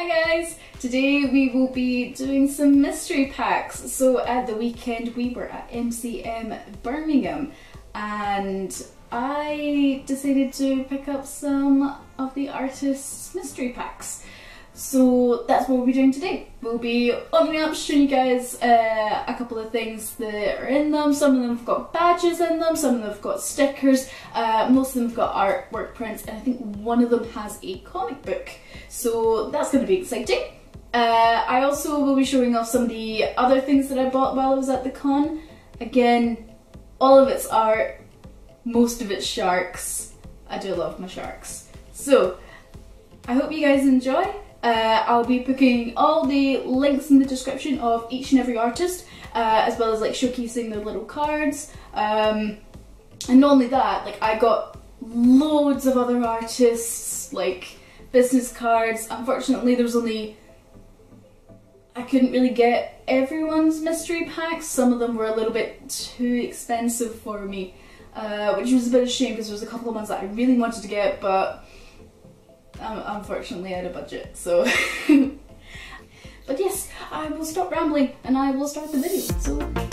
Hi guys! Today we will be doing some mystery packs. So at the weekend we were at MCM Birmingham and I decided to pick up some of the artists' mystery packs. So that's what we'll be doing today. We'll be opening up, showing you guys a couple of things that are in them. Some of them have got badges in them, some of them have got stickers, most of them have got artwork prints, and I think one of them has a comic book. So that's going to be exciting. I also will be showing off some of the other things that I bought while I was at the con. Again, all of it's art, most of it's sharks. I do love my sharks. So, I hope you guys enjoy. I'll be putting all the links in the description of each and every artist, as well as like showcasing their little cards. And not only that, like I got loads of other artists, like business cards. Unfortunately there was only, I couldn't really get everyone's mystery packs. Some of them were a little bit too expensive for me, which was a bit of a shame because there was a couple of ones that I really wanted to get, but unfortunately I had a budget, so but yes, I will stop rambling and I will start the video. So